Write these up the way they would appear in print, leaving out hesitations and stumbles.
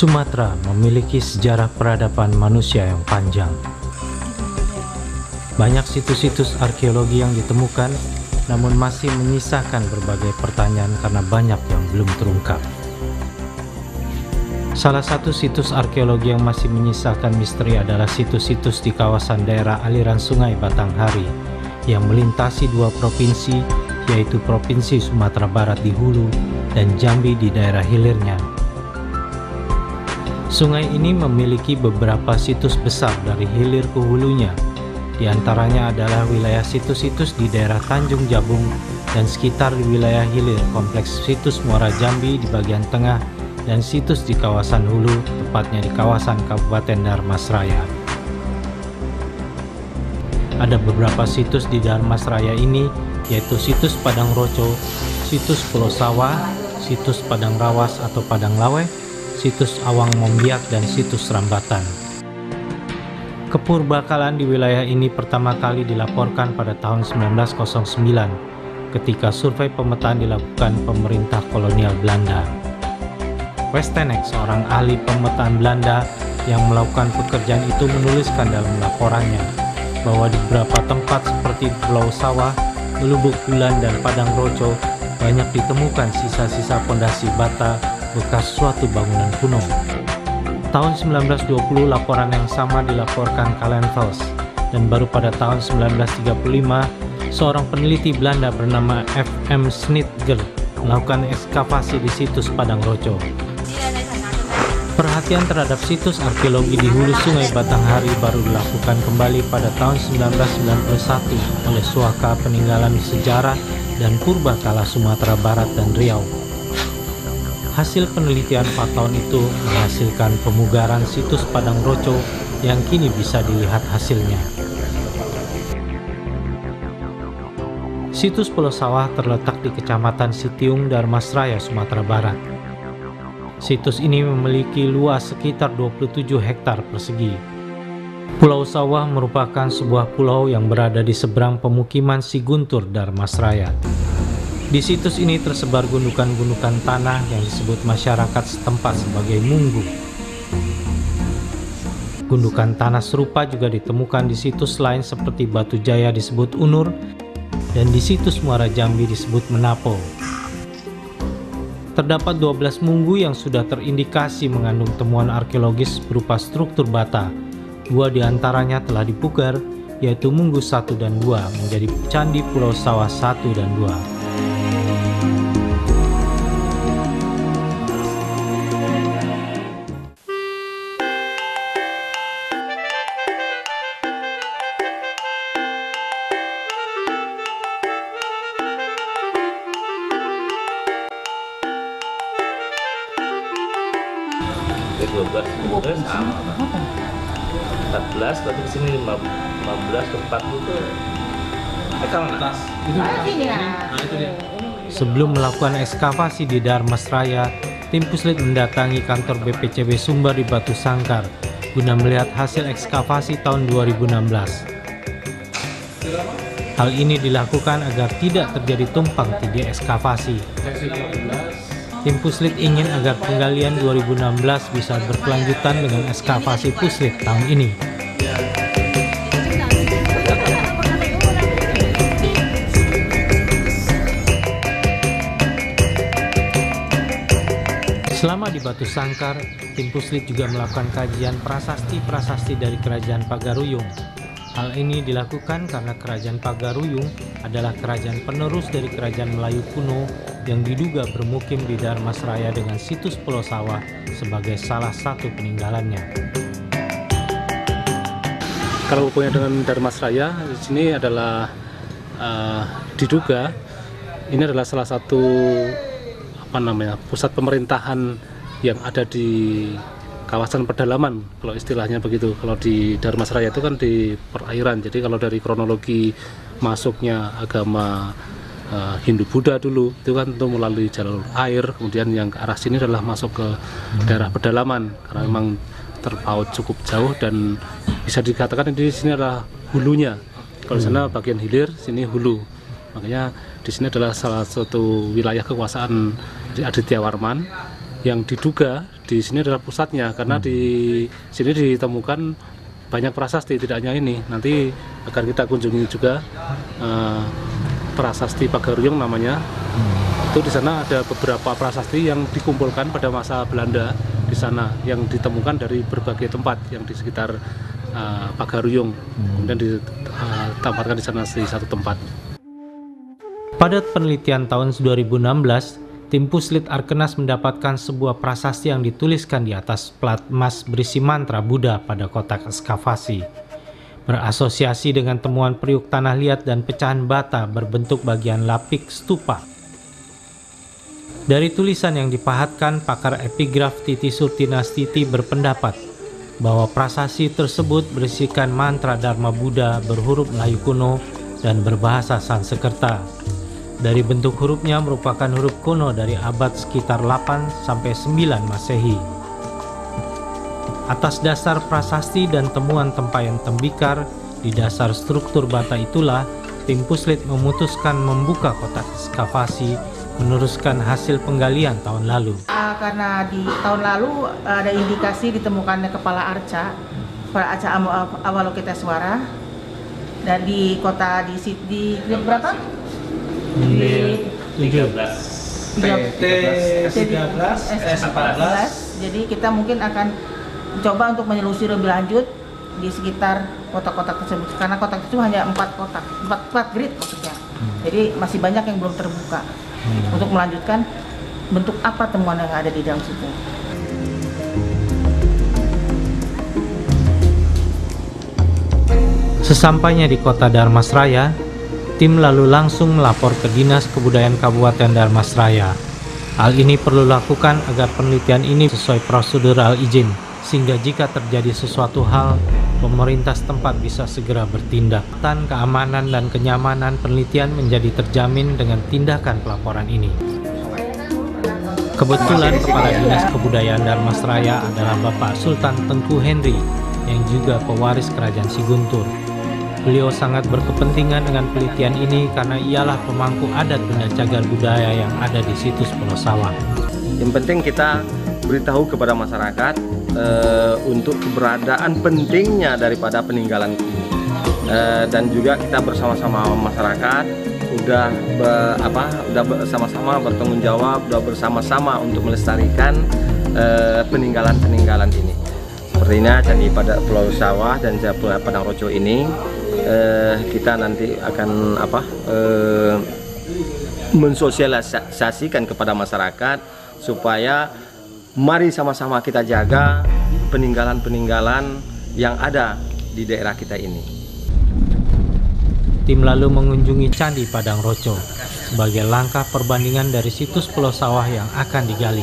Sumatra memiliki sejarah peradaban manusia yang panjang. Banyak situs-situs arkeologi yang ditemukan, namun masih menyisakan berbagai pertanyaan karena banyak yang belum terungkap. Salah satu situs arkeologi yang masih menyisakan misteri adalah situs-situs di kawasan daerah aliran sungai Batanghari yang melintasi dua provinsi, yaitu Provinsi Sumatera Barat di hulu dan Jambi di daerah hilirnya. Sungai ini memiliki beberapa situs besar dari hilir ke hulunya, di antaranya adalah wilayah situs-situs di daerah Tanjung Jabung dan sekitar di wilayah hilir, kompleks situs Muara Jambi di bagian tengah, dan situs di kawasan hulu, tepatnya di kawasan Kabupaten Dharmasraya. Ada beberapa situs di Dharmasraya ini, yaitu situs Padang Roco, situs Pulau Sawah, situs Padang Rawas atau Padang Lawe, situs Awan Maombiak, dan situs Rambatan. Kepurbakalaan di wilayah ini pertama kali dilaporkan pada tahun 1909 ketika survei pemetaan dilakukan pemerintah kolonial Belanda. Westenek, seorang ahli pemetaan Belanda yang melakukan pekerjaan itu, menuliskan dalam laporannya bahwa di beberapa tempat seperti Pulau Sawah, Lubuk Bulan, dan Padang Roco banyak ditemukan sisa-sisa pondasi bata bekas suatu bangunan kuno. Tahun 1920 laporan yang sama dilaporkan Kalentals, dan baru pada tahun 1935 seorang peneliti Belanda bernama F.M. Snitger melakukan ekskavasi di situs Padang Roco. Perhatian terhadap situs arkeologi di hulu sungai Batanghari baru dilakukan kembali pada tahun 1991 oleh Suaka Peninggalan Sejarah dan Purbakala Sumatera Barat dan Riau. Hasil penelitian 4 tahun itu menghasilkan pemugaran situs Padang Roco yang kini bisa dilihat hasilnya. Situs Pulau Sawah terletak di Kecamatan Sitiung, Dharmasraya, Sumatera Barat. Situs ini memiliki luas sekitar 27 hektar persegi. Pulau Sawah merupakan sebuah pulau yang berada di seberang pemukiman Siguntur, Dharmasraya. Di situs ini tersebar gundukan-gundukan tanah yang disebut masyarakat setempat sebagai munggu. Gundukan tanah serupa juga ditemukan di situs lain seperti Batu Jaya disebut Unur, dan di situs Muara Jambi disebut Menapo. Terdapat 12 munggu yang sudah terindikasi mengandung temuan arkeologis berupa struktur bata. 2 diantaranya telah dipugar, yaitu Munggu 1 dan 2 menjadi Candi Pulau Sawah 1 dan 2. Tapi di sini 15 ke 40 tuh Kalentals. Sebelum melakukan ekskavasi di Dharmasraya, tim Puslit mendatangi kantor BPCB Sumber di Batu Sangkar guna melihat hasil ekskavasi tahun 2016. Hal ini dilakukan agar tidak terjadi tumpang tindih ekskavasi. Tim Puslit ingin agar penggalian 2016 bisa berkelanjutan dengan ekskavasi Puslit tahun ini. Selama di Batu Sangkar, tim Puslit juga melakukan kajian prasasti-prasasti dari Kerajaan Pagaruyung. Hal ini dilakukan karena Kerajaan Pagaruyung adalah kerajaan penerus dari Kerajaan Melayu kuno yang diduga bermukim di Dharmasraya dengan situs Pulau Sawah sebagai salah satu peninggalannya. Kalau hubungannya dengan Dharmasraya, di sini adalah diduga ini adalah salah satu pusat pemerintahan yang ada di kawasan pedalaman, kalau istilahnya begitu. Kalau di Dharmasraya itu kan di perairan, jadi kalau dari kronologi masuknya agama Hindu-Buddha dulu itu kan tentu melalui jalur air, kemudian yang ke arah sini adalah masuk ke daerah pedalaman karena memang terpaut cukup jauh dan bisa dikatakan di sini adalah hulunya. Kalau di sana bagian hilir, sini hulu, makanya di sini adalah salah satu wilayah kekuasaan Aditya Warman yang diduga di sini adalah pusatnya, karena di sini ditemukan banyak prasasti, tidak hanya ini. Nanti akan kita kunjungi juga prasasti Pagaruyung namanya. Itu di sana ada beberapa prasasti yang dikumpulkan pada masa Belanda di sana, yang ditemukan dari berbagai tempat yang di sekitar Pagaruyung, kemudian ditampatkan di sana di satu tempat. Pada penelitian tahun 2016, tim Puslit Arkenas mendapatkan sebuah prasasti yang dituliskan di atas plat emas berisi mantra Buddha pada kotak ekskavasi. Berasosiasi dengan temuan periuk tanah liat dan pecahan bata berbentuk bagian lapik stupa. Dari tulisan yang dipahatkan, pakar epigraf Titi Surtinastiti berpendapat bahwa prasasti tersebut berisikan mantra Dharma Buddha berhuruf Melayu kuno dan berbahasa Sansekerta. Dari bentuk hurufnya merupakan huruf kuno dari abad sekitar 8 sampai 9 Masehi. Atas dasar prasasti dan temuan tempayan tembikar di dasar struktur bata itulah tim Puslit memutuskan membuka kotak ekskavasi meneruskan hasil penggalian tahun lalu. Karena di tahun lalu ada indikasi ditemukannya kepala arca, Awalokiteswara, dan di kota di berapa? Di 13 PT S13 S14. Jadi kita mungkin akan coba untuk menyelusuri lebih lanjut di sekitar kotak-kotak tersebut, karena kotak itu hanya 4 grid maksudnya. Jadi masih banyak yang belum terbuka untuk melanjutkan bentuk apa temuan yang ada di dalam situ. Sesampainya di kota Dharmasraya, tim lalu langsung melapor ke Dinas Kebudayaan Kabupaten Dharmasraya. Hal ini perlu dilakukan agar penelitian ini sesuai prosedural izin, sehingga jika terjadi sesuatu hal, pemerintah setempat bisa segera bertindak. Keamanan dan kenyamanan penelitian menjadi terjamin dengan tindakan pelaporan ini. Kebetulan Kepala Dinas Kebudayaan Dharmasraya adalah Bapak Sultan Tengku Henry yang juga pewaris Kerajaan Siguntur. Beliau sangat berkepentingan dengan penelitian ini karena ialah pemangku adat benda cagar budaya yang ada di situs Pulau Sawah. Yang penting kita beritahu kepada masyarakat untuk keberadaan pentingnya daripada peninggalan ini, dan juga kita bersama-sama masyarakat udah bersama-sama bertanggung jawab, udah bersama-sama untuk melestarikan peninggalan-peninggalan ini. Sepertinya candi pada Pulau Sawah dan Padang Roco ini kita nanti akan mensosialisasikan kepada masyarakat supaya mari sama-sama kita jaga peninggalan-peninggalan yang ada di daerah kita ini. Tim lalu mengunjungi Candi Padang Roco sebagai langkah perbandingan dari situs Pulau Sawah yang akan digali.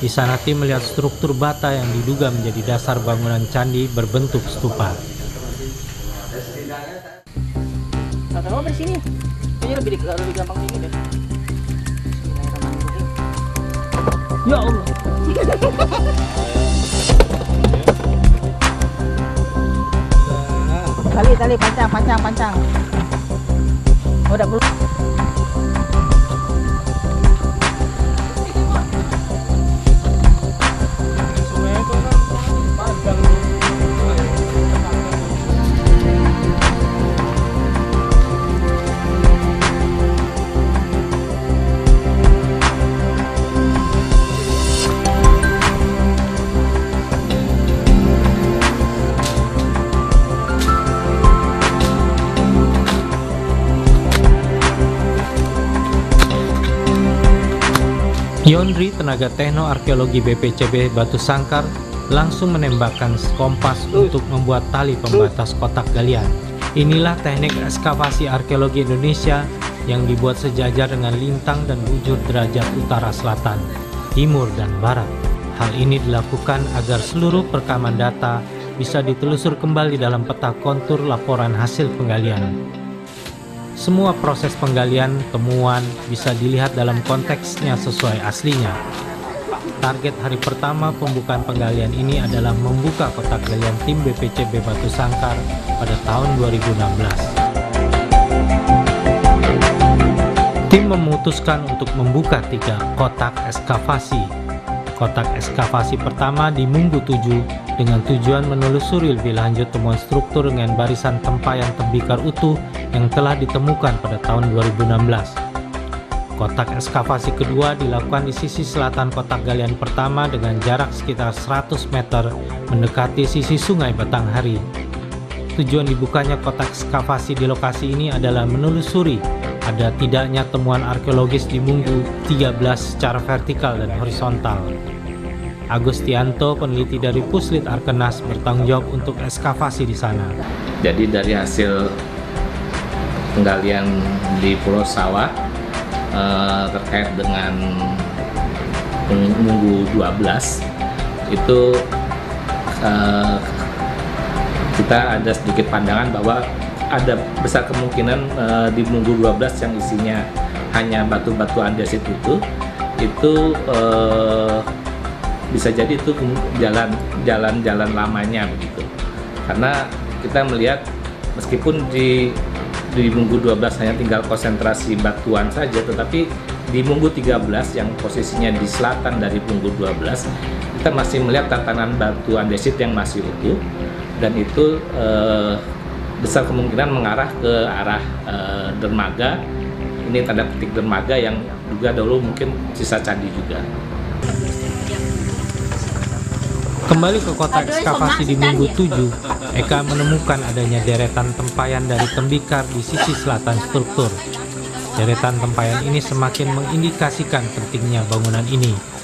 Di sana tim melihat struktur bata yang diduga menjadi dasar bangunan candi berbentuk stupa. Kalau dari sini, ini lebih gampang ini deh. Ya Allah. Tali pancang. Udah belum? Yondri, tenaga tekno arkeologi BPCB Batu Sangkar, langsung menembakkan kompas untuk membuat tali pembatas kotak galian. Inilah teknik ekskavasi arkeologi Indonesia yang dibuat sejajar dengan lintang dan bujur derajat utara selatan, timur dan barat. Hal ini dilakukan agar seluruh perekaman data bisa ditelusur kembali dalam peta kontur laporan hasil penggalian. Semua proses penggalian, temuan bisa dilihat dalam konteksnya sesuai aslinya. Target hari pertama pembukaan penggalian ini adalah membuka kotak galian tim BPCB Batu Sangkar pada tahun 2016. Tim memutuskan untuk membuka 3 kotak ekskavasi. Kotak ekskavasi pertama di Munggu 7 dengan tujuan menelusuri lebih lanjut temuan struktur dengan barisan tempayan tembikar utuh yang telah ditemukan pada tahun 2016. Kotak ekskavasi kedua dilakukan di sisi selatan kotak galian pertama dengan jarak sekitar 100 meter mendekati sisi sungai Batanghari. Tujuan dibukanya kotak ekskavasi di lokasi ini adalah menelusuri ada tidaknya temuan arkeologis di Munggu 13 secara vertikal dan horizontal. Agustianto, peneliti dari Puslit Arkenas, bertanggung jawab untuk ekskavasi di sana. Jadi dari hasil penggalian di Pulau Sawah, terkait dengan Munggu 12 itu kita ada sedikit pandangan bahwa ada besar kemungkinan di Munggu 12 yang isinya hanya batu-batu andesit itu bisa jadi itu jalan-jalan lamanya begitu, karena kita melihat meskipun di Munggu 12 hanya tinggal konsentrasi batuan saja, tetapi di Munggu 13 yang posisinya di selatan dari Munggu 12 kita masih melihat tatanan batu andesit yang masih utuh, dan itu besar kemungkinan mengarah ke arah dermaga. Ini tanda petik dermaga yang juga dulu mungkin sisa candi juga. Kembali ke kotak ekskavasi di Munggu 7, Eka menemukan adanya deretan tempayan dari tembikar di sisi selatan struktur. Deretan tempayan ini semakin mengindikasikan pentingnya bangunan ini.